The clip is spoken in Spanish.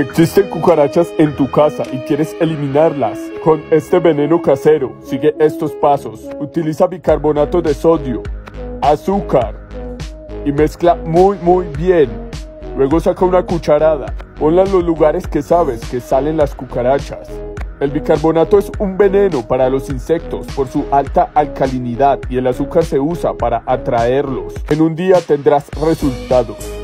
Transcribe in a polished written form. Existen cucarachas en tu casa y quieres eliminarlas con este veneno casero. Sigue estos pasos. Utiliza bicarbonato de sodio, azúcar y mezcla muy bien. Luego saca una cucharada. Ponla en los lugares que sabes que salen las cucarachas. El bicarbonato es un veneno para los insectos por su alta alcalinidad y el azúcar se usa para atraerlos. En un día tendrás resultados.